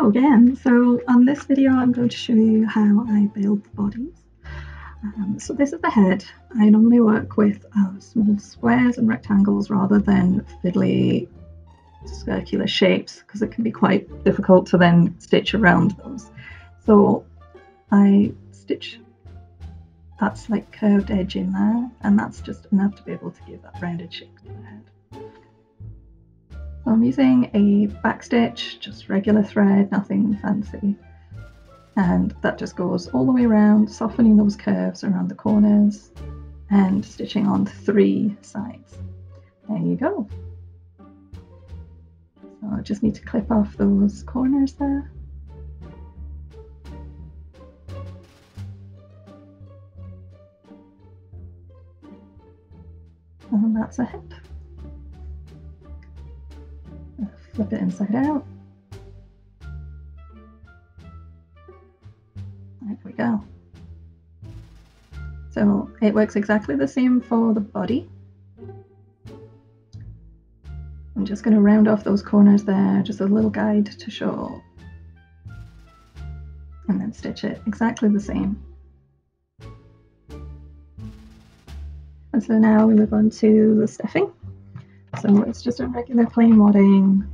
Hello again. So on this video I'm going to show you how I build the bodies. So this is the head. I normally work with small squares and rectangles rather than fiddly circular shapes because it can be quite difficult to then stitch around those. So I stitch that slight curved edge in there, and that's just enough to be able to give that rounded shape to the head. So I'm using a backstitch, just regular thread, nothing fancy, and that just goes all the way around, softening those curves around the corners and stitching on three sides. There you go. So I just need to clip off those corners there. And that's a hip. Flip it inside out. There we go. So it works exactly the same for the body. I'm just going to round off those corners there, just a little guide to show, and then stitch it exactly the same. And so now we move on to the stuffing. So it's just a regular plain wadding,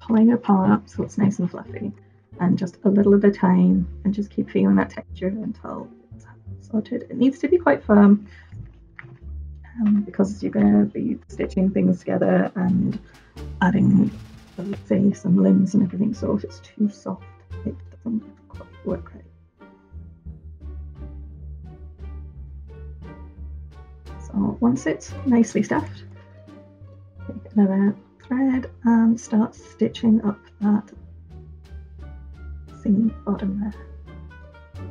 pulling apart so it's nice and fluffy, and just a little at a time, and just keep feeling that texture until it's sorted. It needs to be quite firm because you're going to be stitching things together and adding the face and limbs and everything, so if it's too soft it doesn't quite work right. So once it's nicely stuffed, take another thread and start stitching up that seam bottom there.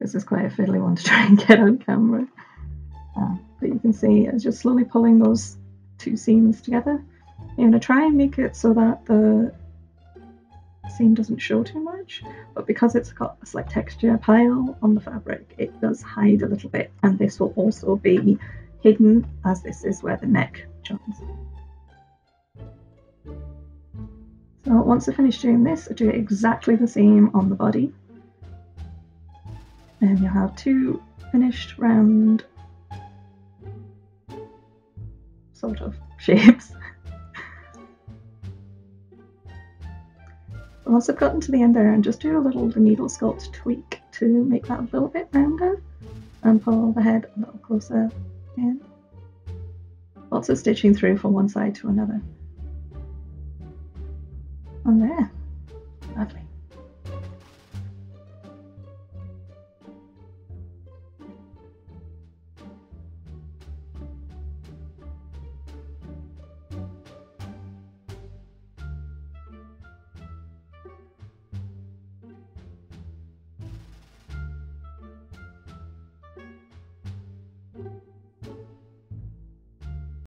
This is quite a fiddly one to try and get on camera, but you can see it's just slowly pulling those two seams together. You're going to try and make it so that the seam doesn't show too much, but because it's got a slight texture pile on the fabric, it does hide a little bit, and this will also be hidden as this is where the neck joins. So once I finish doing this, I do exactly the same on the body, and you'll have two finished round sort of shapes. Once I've gotten to the end there, and just do a little needle sculpt tweak to make that a little bit rounder and pull the head a little closer in. Lots of stitching through from one side to another. And there. Lovely.